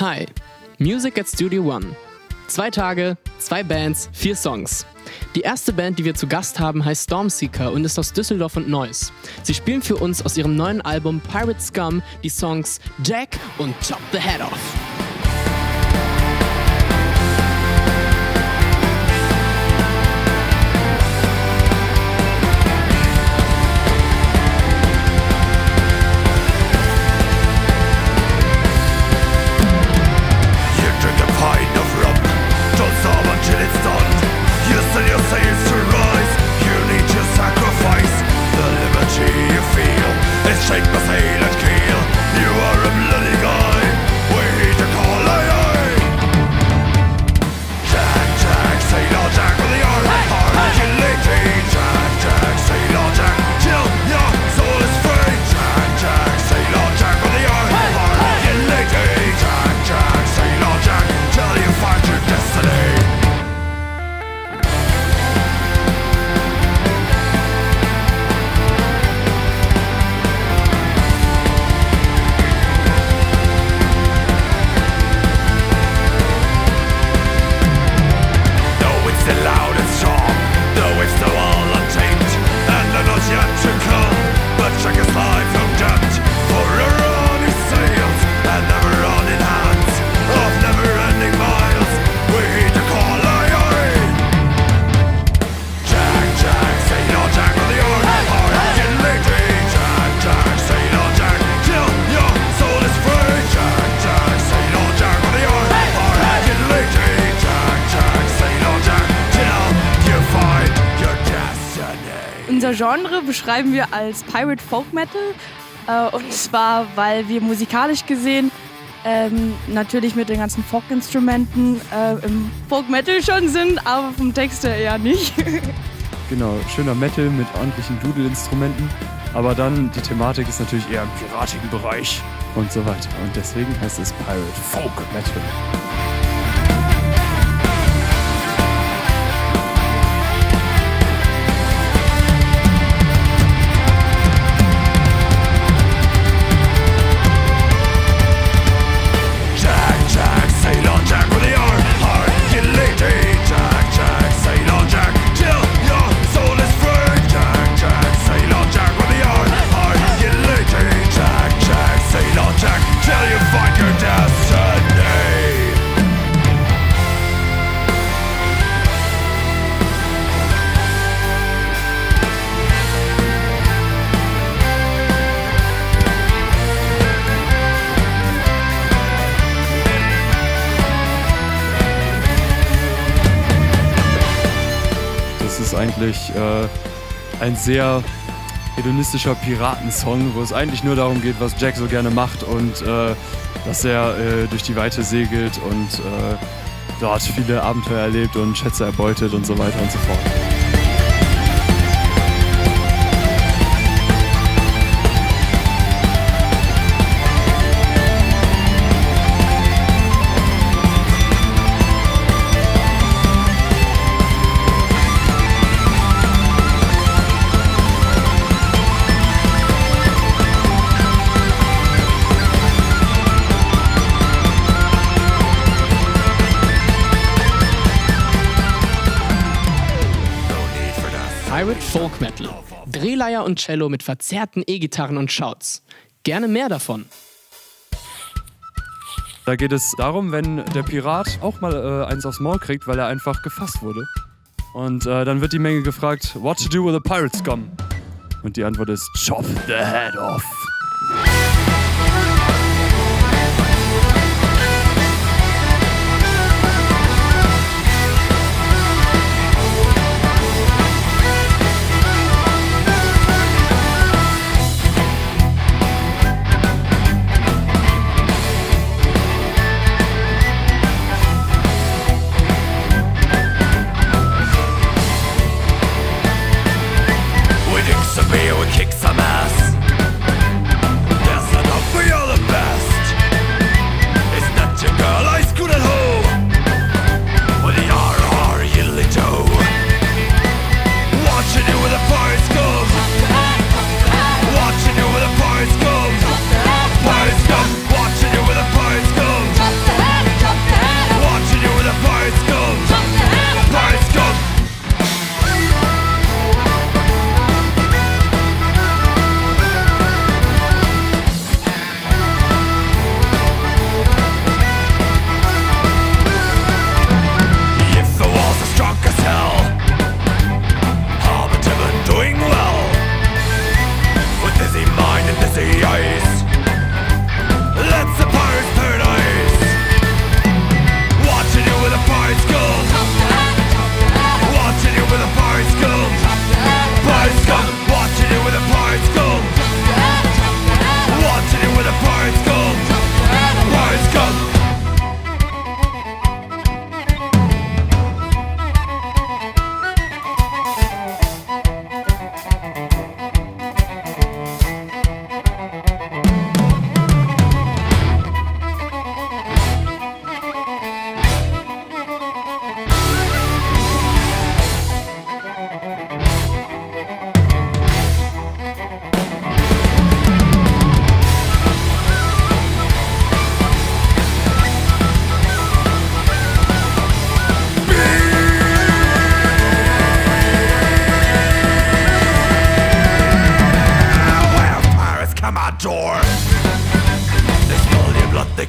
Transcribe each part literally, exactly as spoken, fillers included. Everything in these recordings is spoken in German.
Hi, Music at Studio One. Zwei Tage, zwei Bands, vier Songs. Die erste Band, die wir zu Gast haben, heißt Stormseeker und ist aus Düsseldorf und Neuss. Sie spielen für uns aus ihrem neuen Album Pirate Scum die Songs Jack und Chop the Head Off. Unser Genre beschreiben wir als Pirate Folk Metal äh, und zwar, weil wir musikalisch gesehen ähm, natürlich mit den ganzen Folk-Instrumenten äh, im Folk Metal schon sind, aber vom Text her eher nicht. Genau, schöner Metal mit ordentlichen Doodle-Instrumenten, aber dann die Thematik ist natürlich eher im piratigen Bereich und so weiter und deswegen heißt es Pirate Folk Metal. Das ist eigentlich äh, ein sehr hedonistischer Piratensong, wo es eigentlich nur darum geht, was Jack so gerne macht und äh, dass er äh, durch die Weite segelt und äh, dort viele Abenteuer erlebt und Schätze erbeutet und so weiter und so fort. Pirate Folk Metal. Drehleier und Cello mit verzerrten E-Gitarren und Shouts. Gerne mehr davon. Da geht es darum, wenn der Pirat auch mal äh, eins aufs Maul kriegt, weil er einfach gefasst wurde. Und äh, dann wird die Menge gefragt, what to do with a pirate scum? Und die Antwort ist, chop the head off. Kick some ass. That's enough for y'all.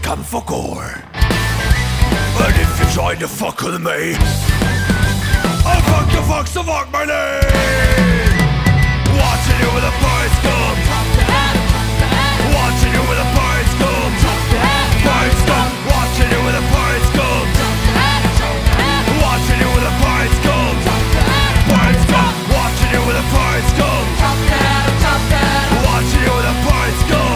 come for gore. And if you try to fuck with me, I'll fuck the fox to fuck my name. Watching you with a pirate scum. Watching you with a pirate scum. Pirate scum. Watching you with a pirate scum. Watching you with a pirate scum. Pirate scum. Watching you with a pirate scum. Watching you with a pirate scum. Pirate scum. Watching you with a pirate scum. Watching you with a pirate scum.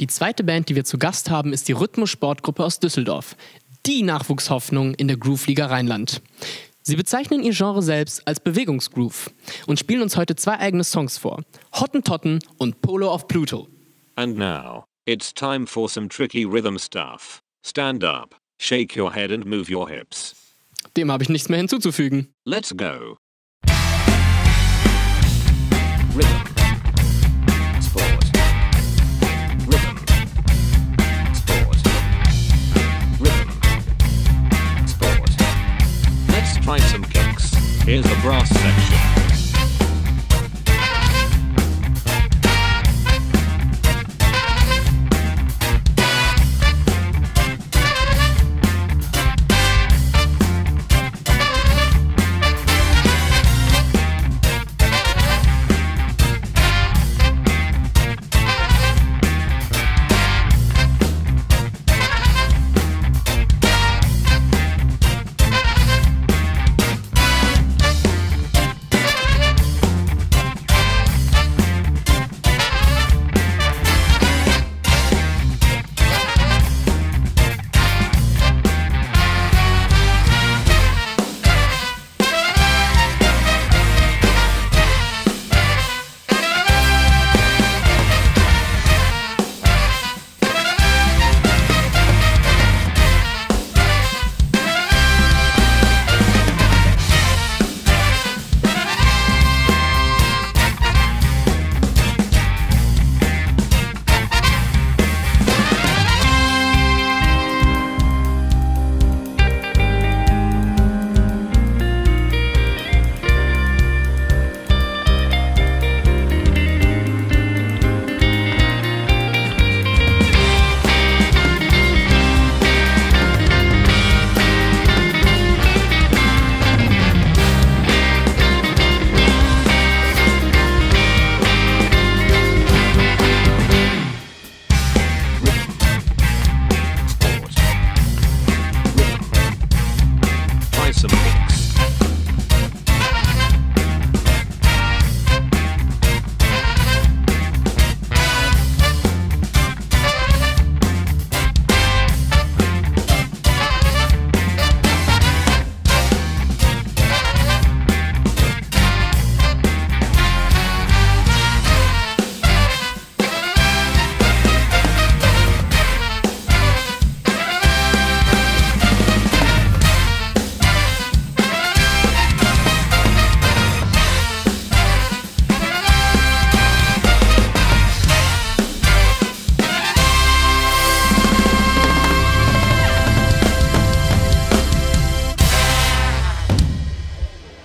Die zweite Band, die wir zu Gast haben, ist die Rhythmus-Sportgruppe aus Düsseldorf. Die Nachwuchshoffnung in der Groove-Liga Rheinland. Sie bezeichnen ihr Genre selbst als Bewegungsgroove und spielen uns heute zwei eigene Songs vor. Hottentotten und Polo of Pluto. And now, it's time for some tricky rhythm stuff. Stand up, shake your head and move your hips. Dem habe ich nichts mehr hinzuzufügen. Let's go. Rhythm. Try some kicks. Here's the brass section.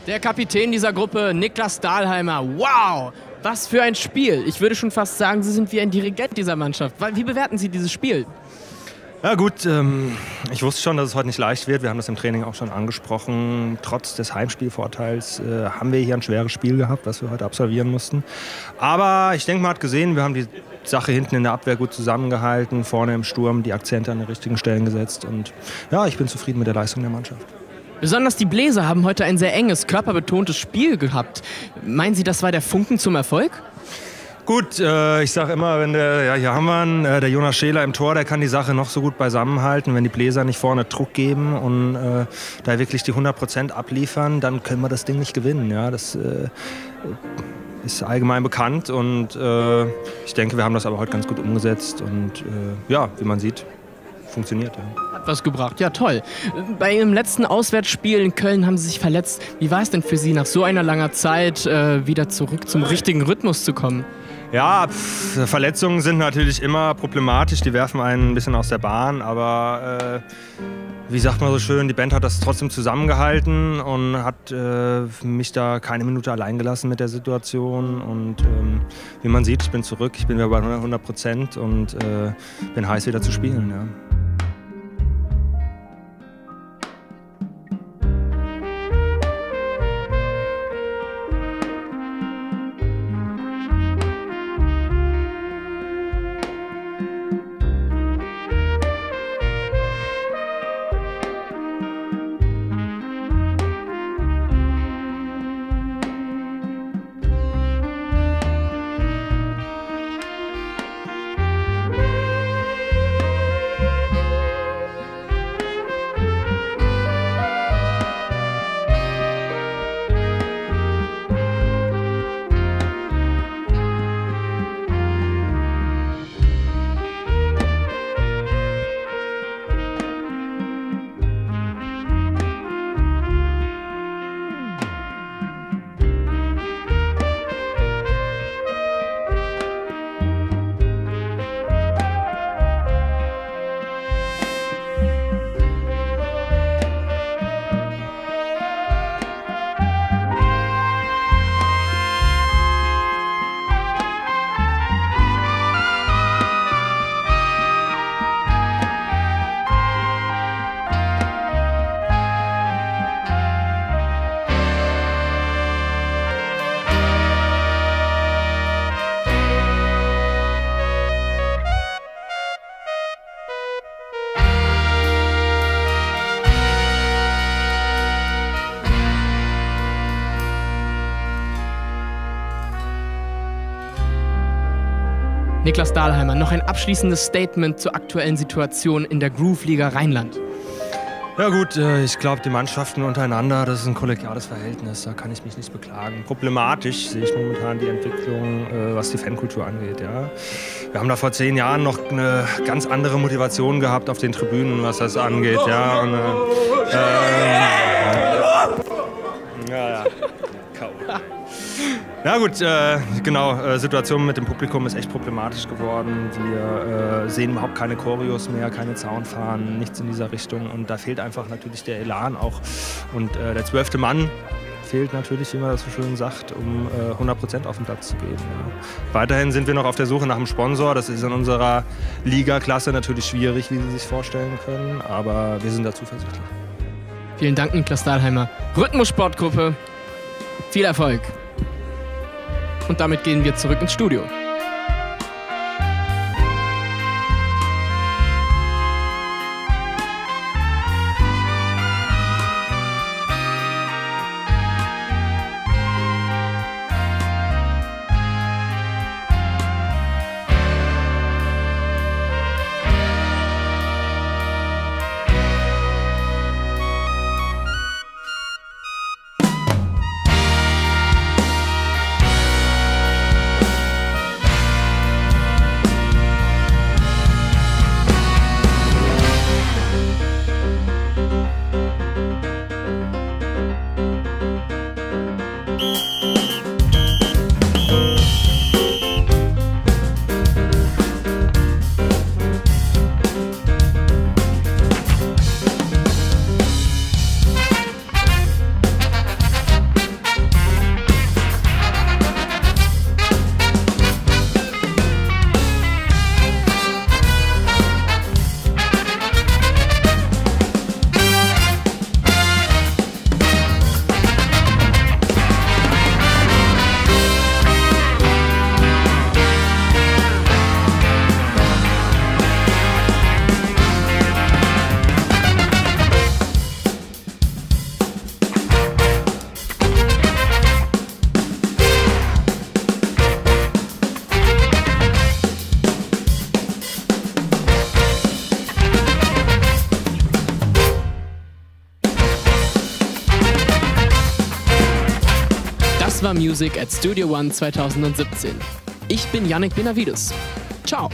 Der Kapitän dieser Gruppe, Niklas Dahlheimer. Wow, was für ein Spiel. Ich würde schon fast sagen, Sie sind wie ein Dirigent dieser Mannschaft. Wie bewerten Sie dieses Spiel? Ja gut, ähm, ich wusste schon, dass es heute nicht leicht wird. Wir haben das im Training auch schon angesprochen. Trotz des Heimspielvorteils äh, haben wir hier ein schweres Spiel gehabt, was wir heute absolvieren mussten. Aber ich denke, man hat gesehen, wir haben die Sache hinten in der Abwehr gut zusammengehalten, vorne im Sturm die Akzente an den richtigen Stellen gesetzt. Und ja, ich bin zufrieden mit der Leistung der Mannschaft. Besonders die Bläser haben heute ein sehr enges, körperbetontes Spiel gehabt. Meinen Sie, das war der Funken zum Erfolg? Gut, äh, ich sage immer, wenn der, ja, hier haben wir einen, äh, der Jonas Scheler im Tor, der kann die Sache noch so gut beisammenhalten. Wenn die Bläser nicht vorne Druck geben und äh, da wirklich die hundert Prozent abliefern, dann können wir das Ding nicht gewinnen. Ja, das äh, ist allgemein bekannt und äh, ich denke, wir haben das aber heute ganz gut umgesetzt und äh, ja, wie man sieht, funktioniert. Ja. Was gebracht. Ja, toll. Bei Ihrem letzten Auswärtsspiel in Köln haben Sie sich verletzt. Wie war es denn für Sie, nach so einer langer Zeit äh, wieder zurück zum richtigen Rhythmus zu kommen? Ja, pff, Verletzungen sind natürlich immer problematisch, die werfen einen ein bisschen aus der Bahn, aber äh, wie sagt man so schön, die Band hat das trotzdem zusammengehalten und hat äh, mich da keine Minute allein gelassen mit der Situation. Und ähm, wie man sieht, ich bin zurück, ich bin wieder bei hundert Prozent und äh, bin heiß wieder zu spielen. Ja. Niklas Dahlheimer, noch ein abschließendes Statement zur aktuellen Situation in der Groove-Liga Rheinland. Ja gut, ich glaube, die Mannschaften untereinander, das ist ein kollegiales Verhältnis, da kann ich mich nicht beklagen. Problematisch sehe ich momentan die Entwicklung, was die Fankultur angeht. Ja. Wir haben da vor zehn Jahren noch eine ganz andere Motivation gehabt auf den Tribünen, was das angeht. Ja. Und, äh, ähm, ja, ja. Ja gut, äh, genau, äh, Situation mit dem Publikum ist echt problematisch geworden. Wir äh, sehen überhaupt keine Choreos mehr, keine Zaunfahren, nichts in dieser Richtung. Und da fehlt einfach natürlich der Elan auch. Und äh, der zwölfte Mann fehlt natürlich, wie man das so schön sagt, um äh, hundert Prozent auf den Platz zu geben. Ja. Weiterhin sind wir noch auf der Suche nach einem Sponsor. Das ist in unserer Liga-Klasse natürlich schwierig, wie Sie sich vorstellen können. Aber wir sind da zuversichtlich. Vielen Dank, Niklas Dahlheimer. Rhythmus-Sportgruppe. Viel Erfolg. Und damit gehen wir zurück ins Studio. Music at Studio One zwanzig siebzehn. Ich bin Yannick Benavides. Ciao!